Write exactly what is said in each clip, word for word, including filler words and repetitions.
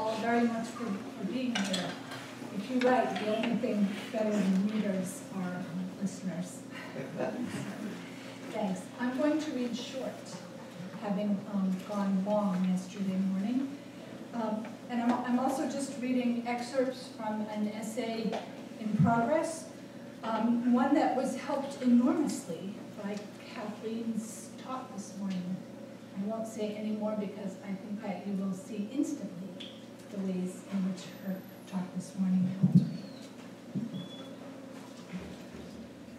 all very much for, for being here. If you write, the only thing better than readers are listeners. Thanks. I'm going to read short, having um, gone long yesterday morning. Um, and I'm, I'm also just reading excerpts from an essay in progress, um, one that was helped enormously by Kathleen's talk this morning. I won't say any more because I think that you will see instantly the ways in which her talk this morning helped me.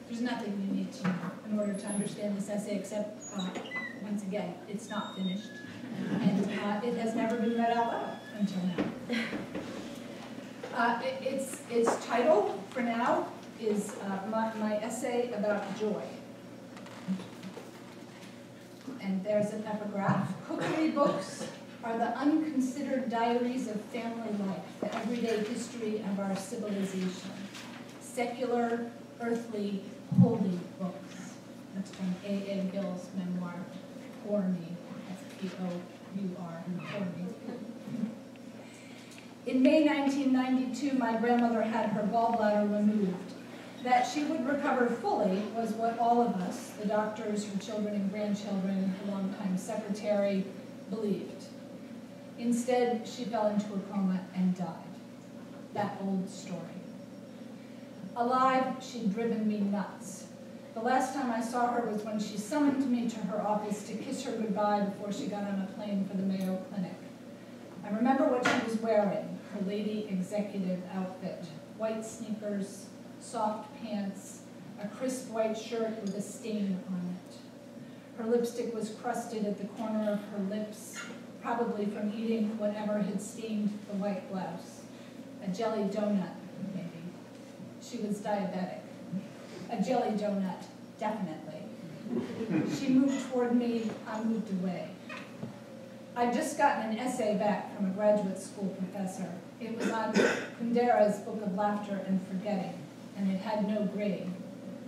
There's nothing you need to know in order to understand this essay except, uh, once again, it's not finished. And uh, it has never been read out loud until now. Uh, it, it's, its title, for now, is uh, my, my essay about joy. And there's an epigraph. Cookery books are the unconsidered diaries of family life, the everyday history of our civilization. Secular, earthly, holy books. That's from A A Gill's memoir, Pour Me, P O U R, Pour Me. In May nineteen ninety-two, my grandmother had her gallbladder removed. That she would recover fully was what all of us, the doctors, her children and grandchildren, her longtime secretary, believed. Instead, she fell into a coma and died. That old story. Alive, she'd driven me nuts. The last time I saw her was when she summoned me to her office to kiss her goodbye before she got on a plane for the Mayo Clinic. I remember what she was wearing, her lady executive outfit, white sneakers, soft pants, a crisp white shirt with a stain on it. Her lipstick was crusted at the corner of her lips, probably from eating whatever had stained the white blouse. A jelly donut, maybe. She was diabetic. A jelly donut, definitely. She moved toward me, I moved away. I'd just gotten an essay back from a graduate school professor. It was on Kundera's Book of Laughter and Forgetting. And it had no grade,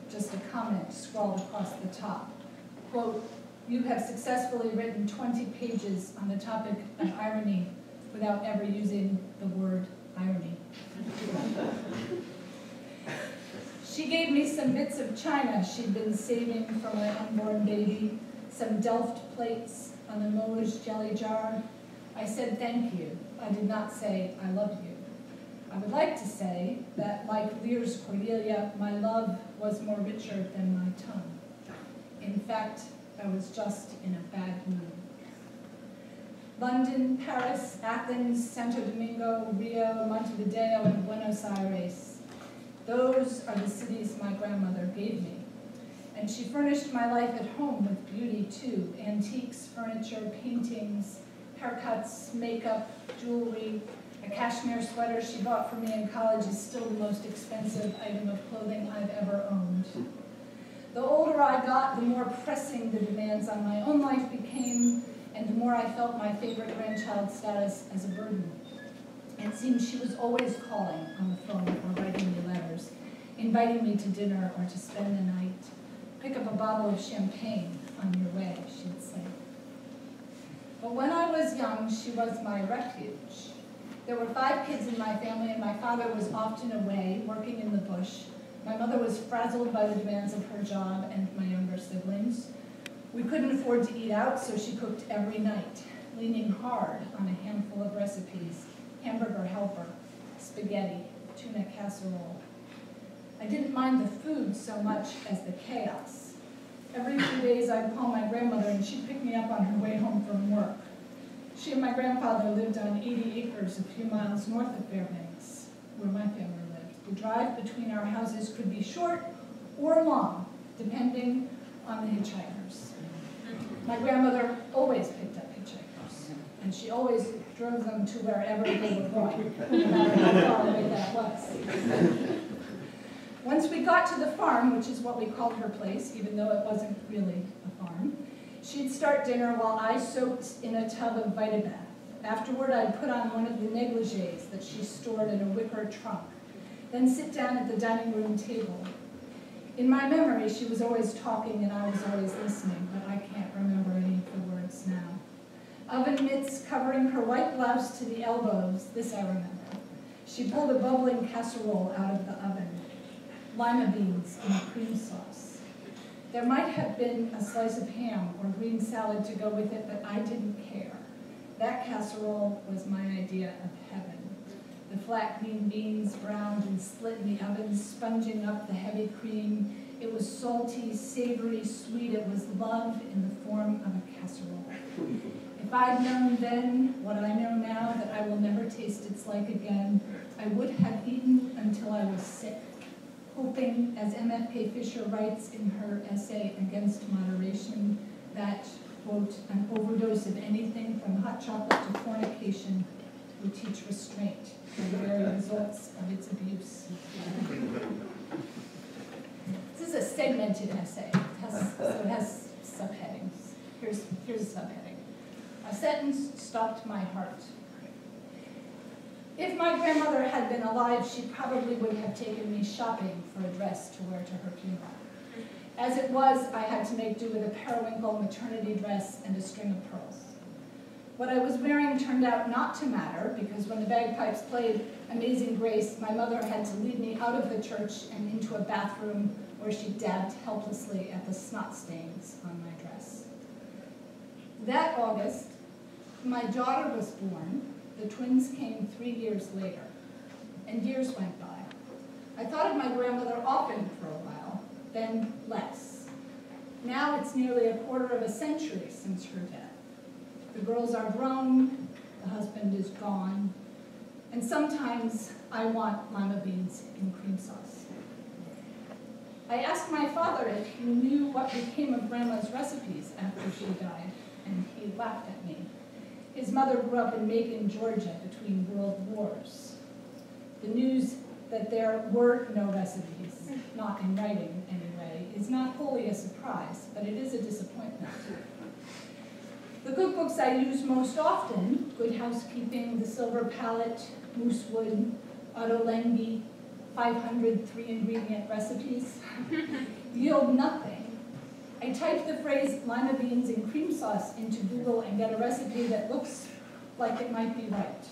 just a comment scrawled across the top. Quote, you have successfully written twenty pages on the topic of irony without ever using the word irony. She gave me some bits of china she'd been saving for my unborn baby, some Delft plates, an emoji jelly jar. I said thank you. I did not say I love you. I would like to say that, like Lear's Cordelia, my love was more richer than my tongue. In fact, I was just in a bad mood. London, Paris, Athens, Santo Domingo, Rio, Montevideo, and Buenos Aires. Those are the cities my grandmother gave me. And she furnished my life at home with beauty, too. Antiques, furniture, paintings, haircuts, makeup, jewelry. A cashmere sweater she bought for me in college is still the most expensive item of clothing I've ever owned. The older I got, the more pressing the demands on my own life became, and the more I felt my favorite grandchild's status as a burden. It seemed she was always calling on the phone or writing me letters, inviting me to dinner or to spend the night. Pick up a bottle of champagne on your way, she'd say. But when I was young, she was my refuge. There were five kids in my family, and my father was often away, working in the bush. My mother was frazzled by the demands of her job and my younger siblings. We couldn't afford to eat out, so she cooked every night, leaning hard on a handful of recipes, hamburger helper, spaghetti, tuna casserole. I didn't mind the food so much as the chaos. Every few days, I'd call my grandmother, and she'd pick me up on her way home from work. She and my grandfather lived on eighty acres a few miles north of Fairbanks, where my family lived. The drive between our houses could be short or long, depending on the hitchhikers. My grandmother always picked up hitchhikers, and she always drove them to wherever they were going, no matter how far away that was. Once we got to the farm, which is what we called her place, even though it wasn't really a farm, she'd start dinner while I soaked in a tub of VitaBath. Afterward, I'd put on one of the negligees that she stored in a wicker trunk, then sit down at the dining room table. In my memory, she was always talking and I was always listening, but I can't remember any of the words now. oven mitts covering her white blouse to the elbows, this I remember. She pulled a bubbling casserole out of the oven, lima beans in a cream sauce. There might have been a slice of ham or green salad to go with it, but I didn't care. That casserole was my idea of heaven. The flat green beans browned and split in the oven, sponging up the heavy cream. It was salty, savory, sweet. It was love in the form of a casserole. If I'd known then what I know now, that I will never taste its like again, I would have eaten until I was sick, hoping, as M F K Fisher writes in her essay Against Moderation, that, quote, an overdose of anything from hot chocolate to fornication would teach restraint from the very results of its abuse. This is a segmented essay, it has, so it has subheadings. Here's, here's a subheading. A sentence stopped my heart. If my grandmother had been alive, she probably would have taken me shopping for a dress to wear to her funeral. As it was, I had to make do with a periwinkle maternity dress and a string of pearls. What I was wearing turned out not to matter, because when the bagpipes played Amazing Grace, my mother had to lead me out of the church and into a bathroom where she dabbed helplessly at the snot stains on my dress. That August, my daughter was born. The twins came three years later, and years went by. I thought of my grandmother often for a while, then less. Now it's nearly a quarter of a century since her death. The girls are grown, the husband is gone, and sometimes I want lima beans in cream sauce. I asked my father if he knew what became of Grandma's recipes after she died, and he laughed at me. His mother grew up in Macon, Georgia, between world wars. The news that there were no recipes, not in writing anyway, is not wholly a surprise, but it is a disappointment. The cookbooks I use most often, Good Housekeeping, The Silver Palette, Moosewood, Ottolenghi, five hundred three-ingredient recipes, yield nothing. I type the phrase lima beans and cream sauce into Google and get a recipe that looks like it might be right.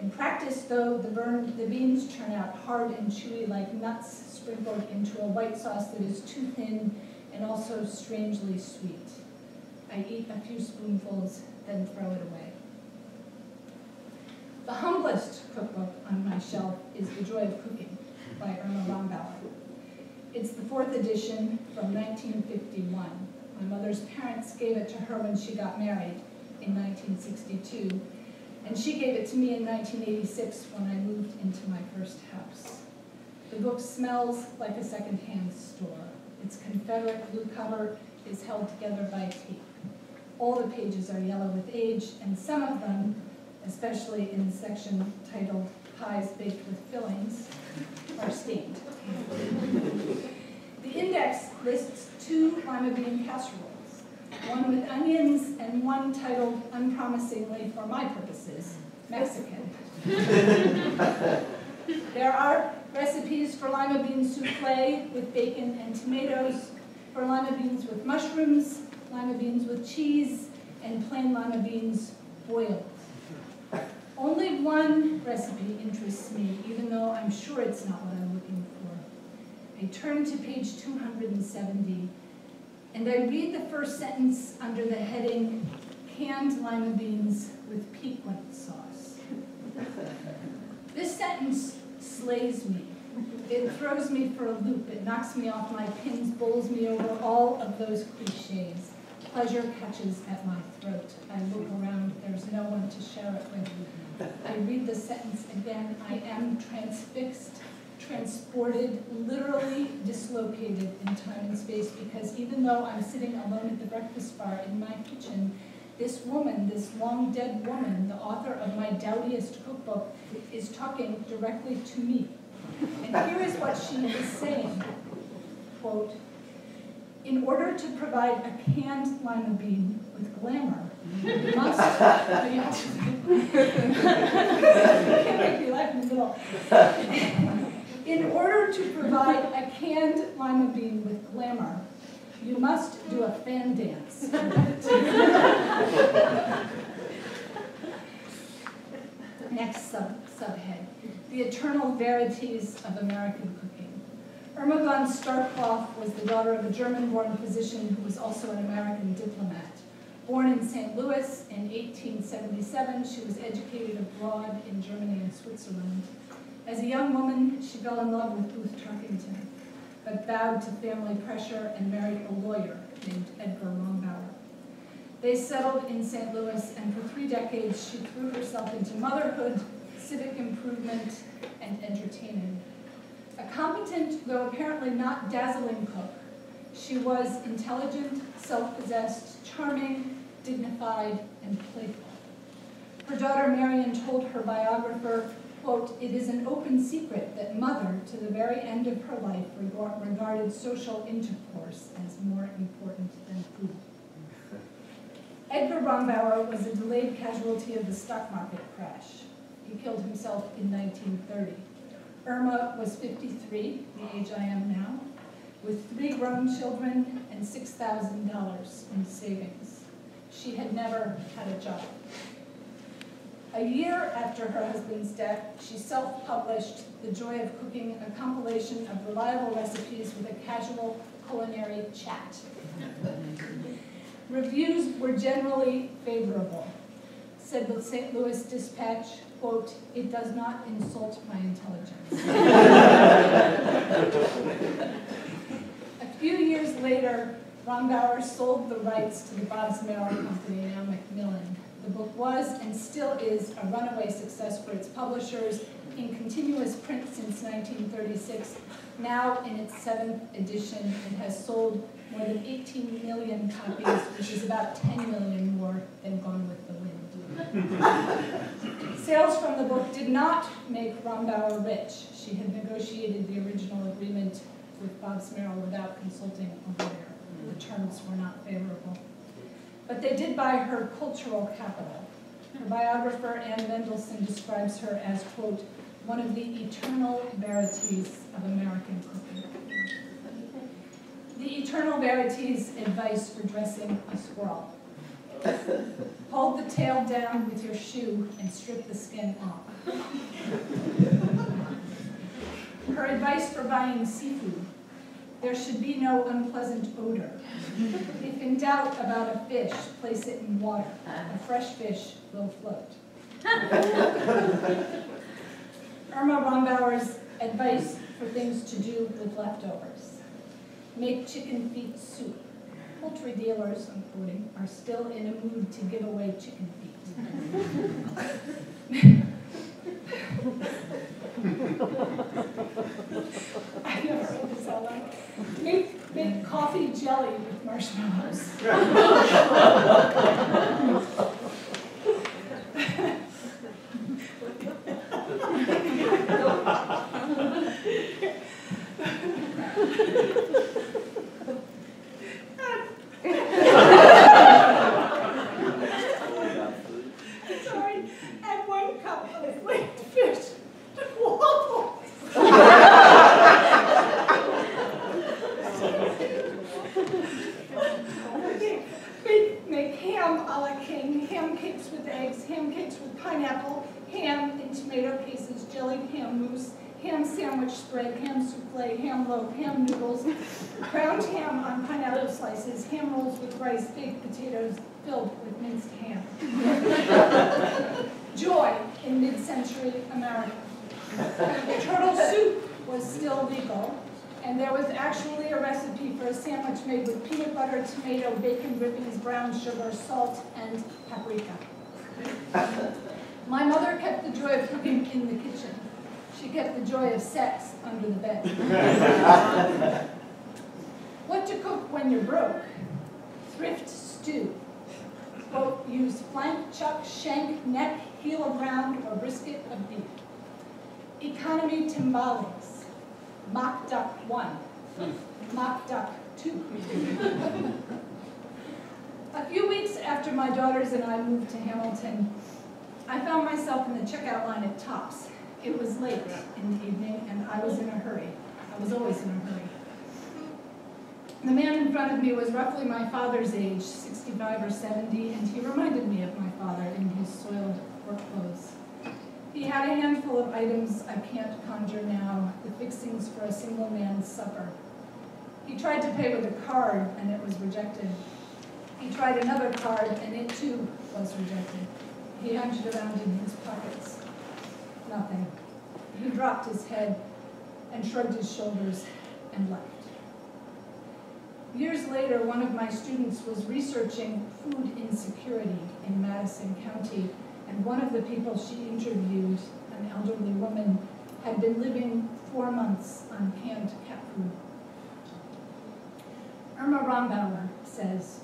In practice, though, the, burned, the beans turn out hard and chewy like nuts sprinkled into a white sauce that is too thin and also strangely sweet. I eat a few spoonfuls, then throw it away. The humblest cookbook on my shelf is The Joy of Cooking by Irma Rombauer. It's the fourth edition from nineteen fifty-one. My mother's parents gave it to her when she got married in nineteen sixty-two, and she gave it to me in nineteen eighty-six when I moved into my first house. The book smells like a secondhand store. Its Confederate blue cover is held together by tape. All the pages are yellow with age, and some of them, especially in the section titled Pies Baked with Fillings, are stained. The index lists two lima bean casseroles, one with onions and one titled, unpromisingly for my purposes, Mexican. There are recipes for lima bean soufflé with bacon and tomatoes, for lima beans with mushrooms, lima beans with cheese, and plain lima beans boiled. Only one recipe interests me, even though I'm sure it's not what I'm looking for. I turn to page two hundred seventy, and I read the first sentence under the heading, canned lima beans with piquant sauce. This sentence slays me. It throws me for a loop, it knocks me off my pins, bowls me over, all of those cliches. Pleasure catches at my throat. I look around, there's no one to share it with. I read the sentence again, I am transfixed, transported, literally dislocated in time and space, because even though I'm sitting alone at the breakfast bar in my kitchen, this woman, this long dead woman, the author of my dowdiest cookbook, is talking directly to me. And here is what she is saying, quote, in order to provide a canned lima bean with glamour, you must, oh, you have to, can't make me laugh in the middle. In order to provide a canned lima bean with glamour, you must do a fan dance. next sub subhead, The Eternal Verities of American Cooking. Irma von Starkloff was the daughter of a German-born physician who was also an American diplomat. Born in Saint Louis in eighteen seventy-seven, she was educated abroad in Germany and Switzerland. As a young woman, she fell in love with Booth Tarkington, but bowed to family pressure and married a lawyer named Edgar Rombauer. They settled in Saint Louis, and for three decades, she threw herself into motherhood, civic improvement, and entertaining. A competent, though apparently not dazzling cook, she was intelligent, self-possessed, charming, dignified, and playful. Her daughter Marian told her biographer, quote, "It is an open secret that mother, to the very end of her life, regard regarded social intercourse as more important than food." Edgar Rombauer was a delayed casualty of the stock market crash. He killed himself in nineteen thirty. Irma was fifty-three, the age I am now, with three grown children and six thousand dollars in savings. She had never had a job. A year after her husband's death, she self-published The Joy of Cooking, a compilation of reliable recipes with a casual culinary chat. Reviews were generally favorable. Said the Saint Louis Dispatch, quote, "It does not insult my intelligence." A few years later, Rombauer sold the rights to the Bobbs-Merrill Company, now Macmillan. The book was and still is a runaway success for its publishers, in continuous print since nineteen thirty-six, now in its seventh edition, it has sold more than eighteen million copies, which is about ten million more than Gone with the Wind. Sales from the book did not make Rombauer rich. She had negotiated the original agreement with Bobbs-Merrill without consulting a lawyer. The terms were not favorable. But they did buy her cultural capital. Her biographer, Anne Mendelssohn, describes her as, quote, "one of the eternal verities of American cooking." The eternal verities, advice for dressing a squirrel. Hold the tail down with your shoe and strip the skin off. Her advice for buying seafood. There should be no unpleasant odor. If in doubt about a fish, place it in water. A fresh fish will float. Irma Rombauer's advice for things to do with leftovers. Make chicken feet soup. Poultry dealers, I'm quoting, are still in a mood to give away chicken feet. I never heard this all night. Make, make coffee jelly with marshmallows. Sorry, add one cup of flaked fish to waffles. Make, make ham a la king, ham cakes with eggs, ham cakes with pineapple, ham in tomato pieces, jellied ham mousse, ham sandwich spread, ham souffle, ham loaf, ham noodles, ground ham on pineapple slices, ham rolls with rice, baked potatoes filled with minced ham. Joy in mid-century America. Turtle soup was still legal, and there was actually a recipe for a sandwich made with peanut butter, tomato, bacon drippings, brown sugar, salt, and paprika. My mother kept the joy of cooking in the kitchen. She kept the joy of sex under the bed. What to cook when you're broke? Thrift stew. Quote, use flank, chuck, shank, neck, heel of round, or brisket of beef. Economy timbales. Mock duck one. Mock duck two. A few weeks after my daughters and I moved to Hamilton, I found myself in the checkout line at Topps. It was late in the evening, and I was in a hurry. I was always in a hurry. The man in front of me was roughly my father's age, sixty-five or seventy, and he reminded me of my father in his soiled work clothes. He had a handful of items I can't conjure now, the fixings for a single man's supper. He tried to pay with a card, and it was rejected. He tried another card, and it too was rejected. He hunched around in his pockets. Nothing. He dropped his head and shrugged his shoulders and left. Years later, one of my students was researching food insecurity in Madison County, and one of the people she interviewed, an elderly woman, had been living four months on canned cat food. Irma Rombauer says,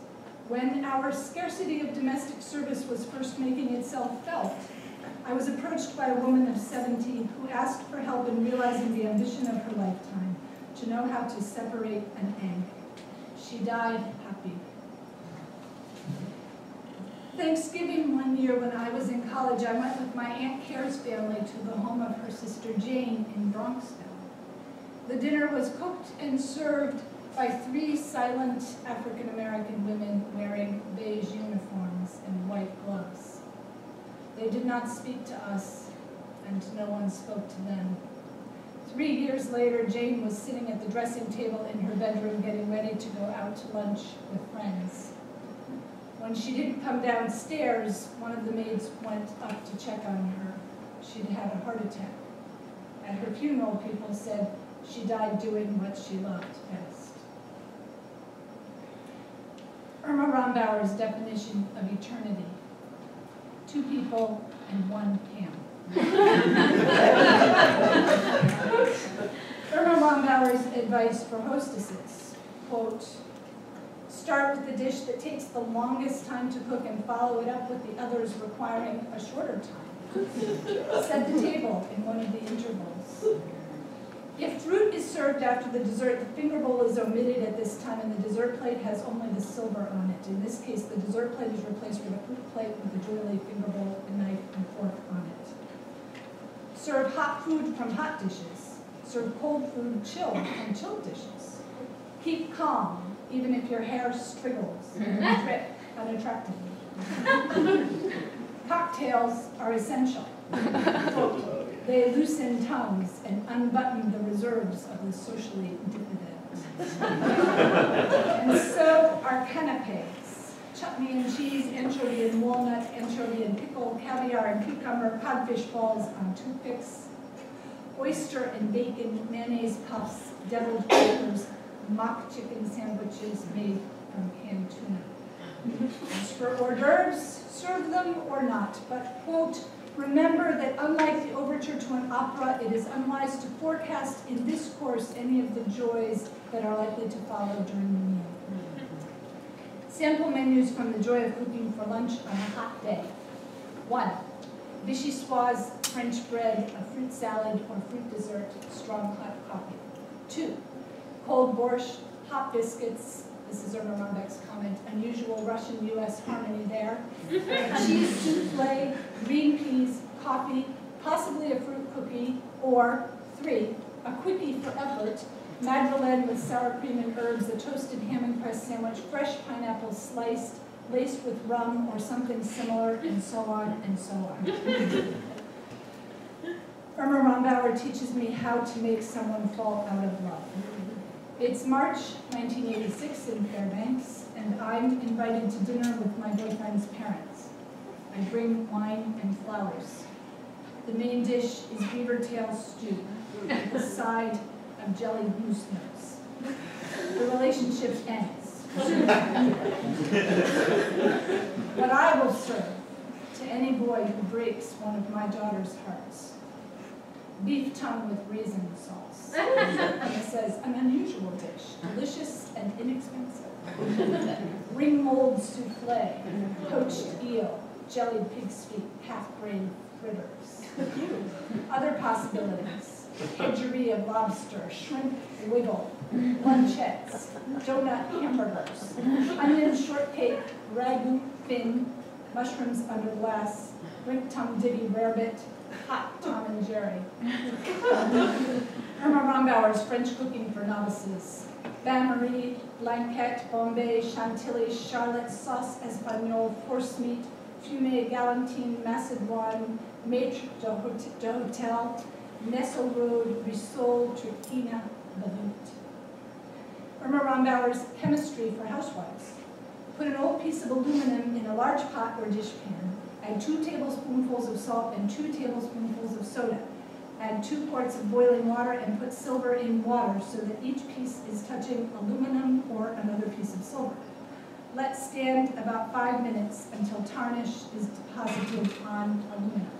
"When our scarcity of domestic service was first making itself felt, I was approached by a woman of seventy who asked for help in realizing the ambition of her lifetime, to know how to separate an egg. She died happy." Thanksgiving one year when I was in college, I went with my Aunt Care's family to the home of her sister Jane in Bronxville. The dinner was cooked and served by three silent African-American women wearing beige uniforms and white gloves. They did not speak to us, and no one spoke to them. Three years later, Jane was sitting at the dressing table in her bedroom getting ready to go out to lunch with friends. When she didn't come downstairs, one of the maids went up to check on her. She'd had a heart attack. At her funeral, people said she died doing what she loved best. Irma Rombauer's definition of eternity: two people and one ham. Irma Rombauer's advice for hostesses, quote, "Start with the dish that takes the longest time to cook and follow it up with the others requiring a shorter time. Set the table in one of the intervals. If fruit is served after the dessert, the finger bowl is omitted at this time and the dessert plate has only the silver on it. In this case, the dessert plate is replaced with a fruit plate with a doily, finger bowl, a knife, and fork on it. Serve hot food from hot dishes. Serve cold food chilled from chilled dishes. Keep calm, even if your hair struggles and drip unattractively. Cocktails are essential. They loosen tongues and unbutton the reserves of the socially diffident." And so are canapés: chutney and cheese, anchovy and walnut, anchovy and pickle, caviar and cucumber, codfish balls on toothpicks, oyster and bacon, mayonnaise puffs, deviled peppers, mock chicken sandwiches made from canned tuna. As for hors d'oeuvres, serve them or not, but, quote, "Remember that unlike the overture to an opera, it is unwise to forecast in this course any of the joys that are likely to follow during the meal." Sample menus from The Joy of Cooking for lunch on a hot day. One, Vichyssoise French bread, a fruit salad or fruit dessert, strong hot coffee. Two, cold borscht, hot biscuits — this is Erma Rombeck's comment, unusual Russian U S harmony there — cheese souffle, green peas, coffee, possibly a fruit cookie, or three, a quickie for effort, madeleine with sour cream and herbs, a toasted ham and cress sandwich, fresh pineapple sliced, laced with rum or something similar, and so on and so on. Irma Rombauer teaches me how to make someone fall out of love. It's March nineteen eighty-six in Fairbanks, and I'm invited to dinner with my boyfriend's parents. I bring wine and flowers. The main dish is beaver tail stew, with a side of jellied moose nose. The relationship ends. But I will serve to any boy who breaks one of my daughter's hearts. Beef tongue with raisin sauce. And it says, an unusual dish, delicious and inexpensive. Ring mold souffle, poached eel, jellied pig's feet, half-brain fritters. Other possibilities: kedgeree of lobster, shrimp wiggle, lunchettes, donut hamburgers, onion shortcake, ragu fin, mushrooms under glass, rink-tum diddy rarebit, hot Tom and Jerry. Irma Rombauer's French Cooking for Novices: bain-marie, blanquette, bombay, chantilly, charlotte, sauce espagnole, forcemeat, Fumée Galantine, Macédoine, Maître d'Hôtel, Nestle Road, Risol, Turquina, Balut. Irma Rombauer's Chemistry for Housewives. Put an old piece of aluminum in a large pot or dishpan. Add two tablespoonfuls of salt and two tablespoonfuls of soda. Add two quarts of boiling water and put silver in water so that each piece is touching aluminum or another piece of silver. Let stand about five minutes until tarnish is deposited on aluminum.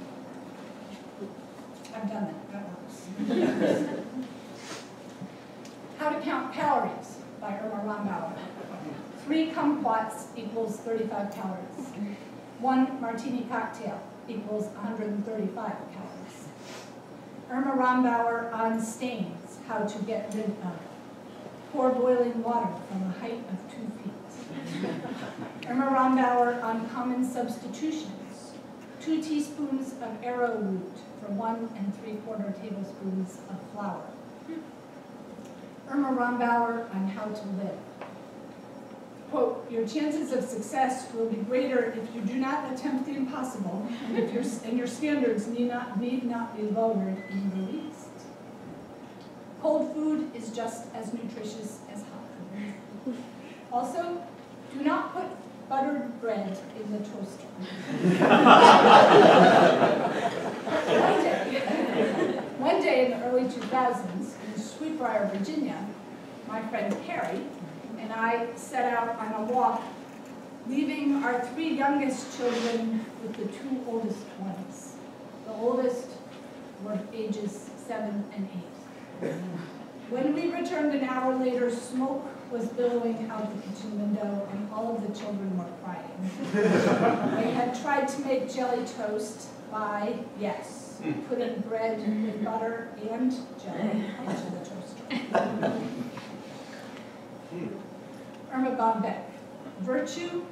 I've done that, that works. How to Count Calories by Irma Rombauer. Three kumquats equals thirty-five calories. One martini cocktail equals one hundred thirty-five calories. Irma Rombauer on stains, how to get rid of. Pour boiling water from a height of two feet. Irma Rombauer on common substitutions. Two teaspoons of arrowroot for one and three quarter tablespoons of flour. Irma Rombauer on how to live. Quote, your chances of success will be greater if you do not attempt the impossible, and, if your, and your standards need not, need not be lowered in the least. Cold food is just as nutritious as hot food. Also, do not put buttered bread in the toaster. One day, one day in the early two thousands, in Sweetbriar, Virginia, my friend Carrie and I set out on a walk, leaving our three youngest children with the two oldest ones. The oldest were ages seven and eight. When we returned an hour later, smoke was billowing out the kitchen window and all of the children were crying. They had tried to make jelly toast by, yes, putting bread and butter and jelly into the toaster. Erma Bombeck, virtue,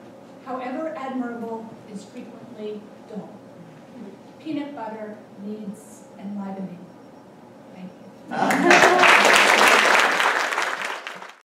however admirable, is frequently dull. Peanut butter needs enlivening. Thank you.